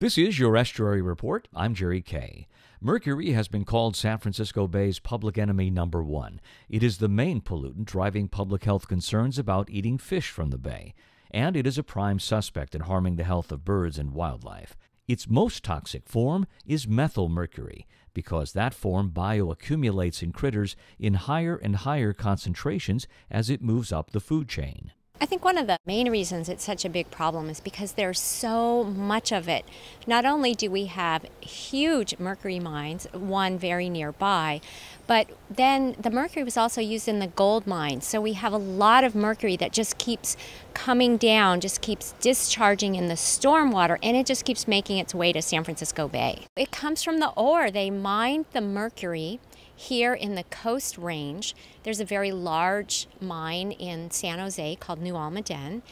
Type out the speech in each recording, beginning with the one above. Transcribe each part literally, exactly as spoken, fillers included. This is your Estuary Report. I'm Jerry Kay. Mercury has been called San Francisco Bay's public enemy number one. It is the main pollutant driving public health concerns about eating fish from the bay, and it is a prime suspect in harming the health of birds and wildlife. Its most toxic form is methylmercury, because that form bioaccumulates in critters in higher and higher concentrations as it moves up the food chain. I think one of the main reasons it's such a big problem is because there's so much of it. Not only do we have huge mercury mines, one very nearby, but then the mercury was also used in the gold mines. So we have a lot of mercury that just keeps coming down, just keeps discharging in the stormwater, and it just keeps making its way to San Francisco Bay. It comes from the ore. They mined the mercury here in the Coast Range. There's a very large mine in San Jose called New Almaden,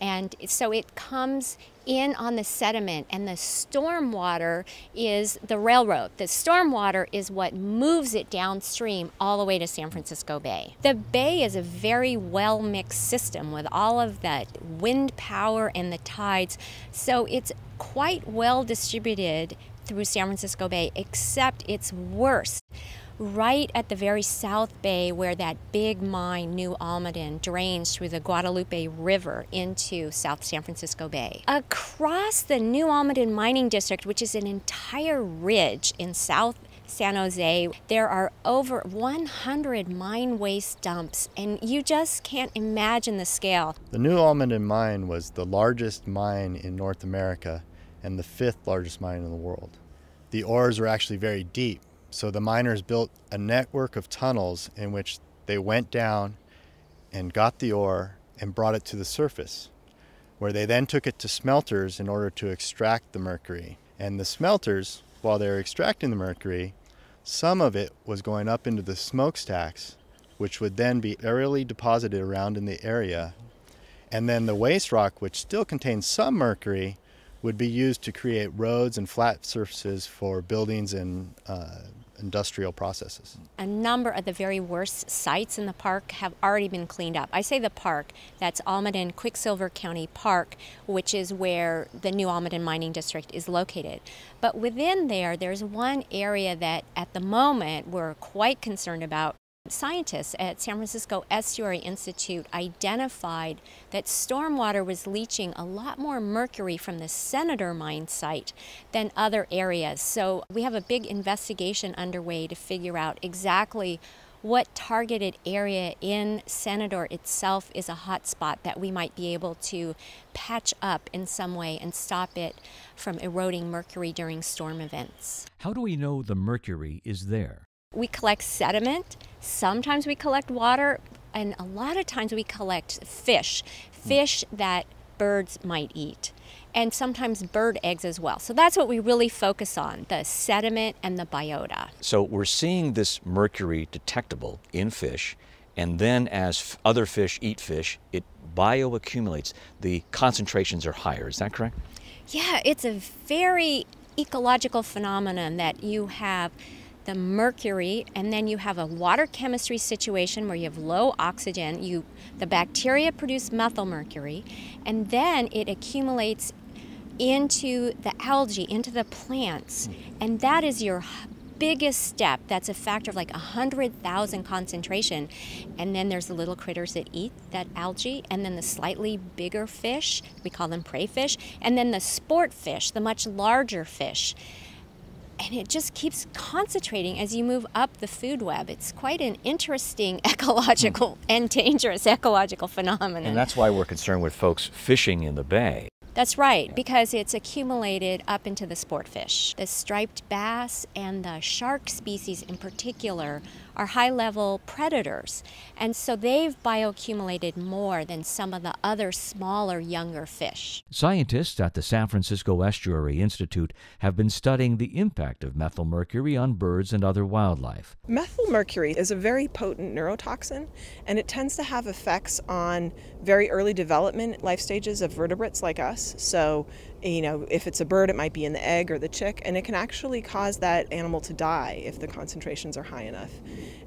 and so it comes in on the sediment, and the stormwater is the railroad. The stormwater is what moves it downstream all the way to San Francisco Bay. The bay is a very well mixed system with all of that wind power and the tides, so it's quite well distributed through San Francisco Bay, except it's worse right at the very South Bay, where that big mine, New Almaden, drains through the Guadalupe River into South San Francisco Bay. Across the New Almaden Mining District, which is an entire ridge in South San Jose, there are over one hundred mine waste dumps, and you just can't imagine the scale. The New Almaden mine was the largest mine in North America and the fifth largest mine in the world. The ores were actually very deep. So the miners built a network of tunnels in which they went down and got the ore and brought it to the surface, where they then took it to smelters in order to extract the mercury. And the smelters, while they were extracting the mercury, some of it was going up into the smokestacks, which would then be aerially deposited around in the area. And then the waste rock, which still contains some mercury, would be used to create roads and flat surfaces for buildings and uh, industrial processes. A number of the very worst sites in the park have already been cleaned up. I say the park, that's Almaden Quicksilver County Park, which is where the New Almaden Mining District is located. But within there, there's one area that at the moment we're quite concerned about. Scientists at San Francisco Estuary Institute identified that stormwater was leaching a lot more mercury from the Senator mine site than other areas. So we have a big investigation underway to figure out exactly what targeted area in Senator itself is a hot spot that we might be able to patch up in some way and stop it from eroding mercury during storm events. How do we know the mercury is there? We collect sediment, sometimes we collect water, and a lot of times we collect fish, fish that birds might eat, and sometimes bird eggs as well. So that's what we really focus on, the sediment and the biota. So we're seeing this mercury detectable in fish, and then as other fish eat fish, it bioaccumulates. The concentrations are higher, is that correct? Yeah, it's a very ecological phenomenon that you have the mercury, and then you have a water chemistry situation where you have low oxygen. You, the bacteria produce methylmercury, and then it accumulates into the algae, into the plants, and that is your biggest step. That's a factor of like one hundred thousand concentration, and then there's the little critters that eat that algae, and then the slightly bigger fish, we call them prey fish, and then the sport fish, the much larger fish. And it just keeps concentrating as you move up the food web. It's quite an interesting ecological and dangerous ecological phenomenon. And that's why we're concerned with folks fishing in the bay. That's right, because it's accumulated up into the sport fish. The striped bass and the shark species in particular are high-level predators, and so they've bioaccumulated more than some of the other smaller, younger fish. Scientists at the San Francisco Estuary Institute have been studying the impact of methylmercury on birds and other wildlife. Methylmercury is a very potent neurotoxin, and it tends to have effects on very early development life stages of vertebrates like us. So you know, if it's a bird, it might be in the egg or the chick, and it can actually cause that animal to die if the concentrations are high enough.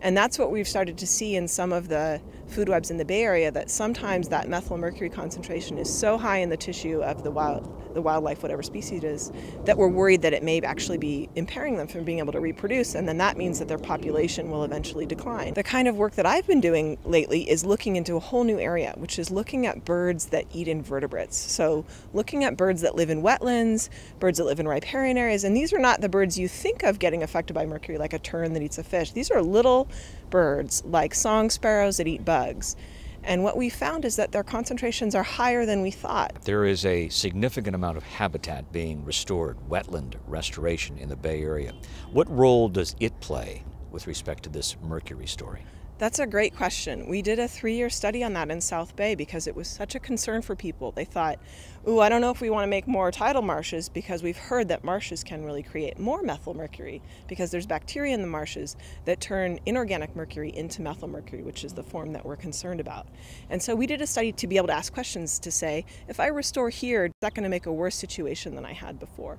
And that's what we've started to see in some of the food webs in the Bay Area, that sometimes that methylmercury concentration is so high in the tissue of the wild, the wildlife, whatever species it is, that we're worried that it may actually be impairing them from being able to reproduce, and then that means that their population will eventually decline. The kind of work that I've been doing lately is looking into a whole new area, which is looking at birds that eat invertebrates. So looking at birds that live in wetlands, birds that live in riparian areas, and these are not the birds you think of getting affected by mercury, like a tern that eats a fish. These are little birds like song sparrows that eat bugs. And what we found is that their concentrations are higher than we thought. There is a significant amount of habitat being restored, wetland restoration in the Bay Area. What role does it play with respect to this mercury story? That's a great question. We did a three-year study on that in South Bay because it was such a concern for people. They thought, ooh, I don't know if we want to make more tidal marshes because we've heard that marshes can really create more methylmercury because there's bacteria in the marshes that turn inorganic mercury into methylmercury, which is the form that we're concerned about. And so we did a study to be able to ask questions to say, if I restore here, is that going to make a worse situation than I had before?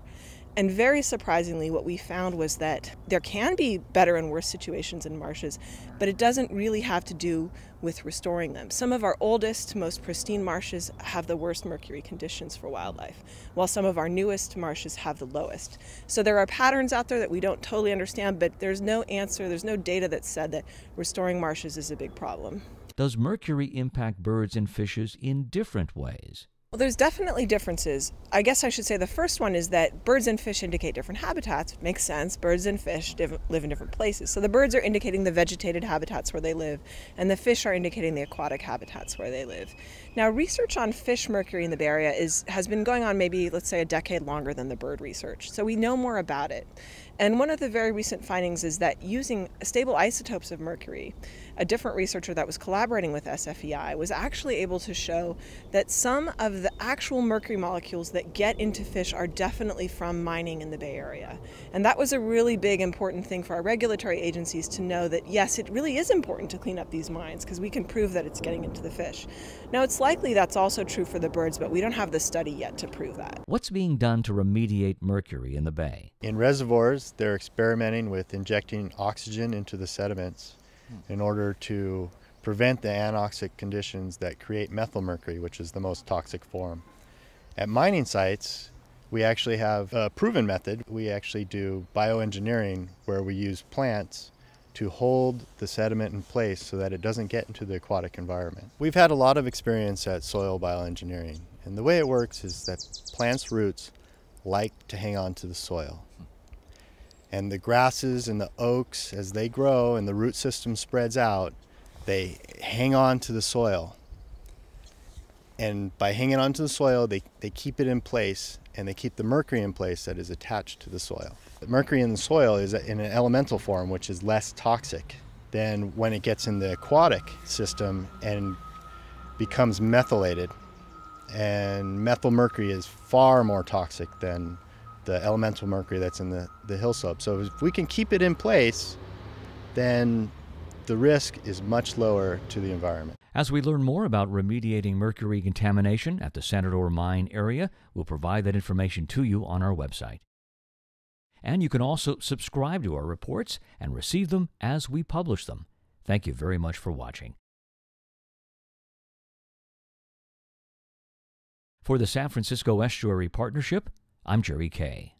And very surprisingly, what we found was that there can be better and worse situations in marshes, but it doesn't really have to do with restoring them. Some of our oldest, most pristine marshes have the worst mercury conditions for wildlife, while some of our newest marshes have the lowest. So there are patterns out there that we don't totally understand, but there's no answer, there's no data that said that restoring marshes is a big problem. Does mercury impact birds and fishes in different ways? Well, there's definitely differences. I guess I should say the first one is that birds and fish indicate different habitats. Makes sense. Birds and fish live in different places. So the birds are indicating the vegetated habitats where they live, and the fish are indicating the aquatic habitats where they live. Now, research on fish mercury in the Bay Area is, has been going on maybe, let's say, a decade longer than the bird research. So we know more about it. And one of the very recent findings is that using stable isotopes of mercury, a different researcher that was collaborating with S F E I was actually able to show that some of the actual mercury molecules that get into fish are definitely from mining in the Bay Area. And that was a really big, important thing for our regulatory agencies to know that, yes, it really is important to clean up these mines because we can prove that it's getting into the fish. Now, it's likely that's also true for the birds, but we don't have the study yet to prove that. What's being done to remediate mercury in the Bay? In reservoirs, they're experimenting with injecting oxygen into the sediments in order to prevent the anoxic conditions that create methylmercury, which is the most toxic form. At mining sites, we actually have a proven method. We actually do bioengineering where we use plants to hold the sediment in place so that it doesn't get into the aquatic environment. We've had a lot of experience at soil bioengineering, and the way it works is that plants' roots like to hang on to the soil. And the grasses and the oaks, as they grow and the root system spreads out, they hang on to the soil. And by hanging on to the soil, they, they keep it in place, and they keep the mercury in place that is attached to the soil. The mercury in the soil is in an elemental form, which is less toxic than when it gets in the aquatic system and becomes methylated. And methylmercury is far more toxic than the elemental mercury that's in the, the hill slope. So if we can keep it in place, then the risk is much lower to the environment. As we learn more about remediating mercury contamination at the Senador Mine area, we'll provide that information to you on our website. And you can also subscribe to our reports and receive them as we publish them. Thank you very much for watching. For the San Francisco Estuary Partnership, I'm Jerry Kay.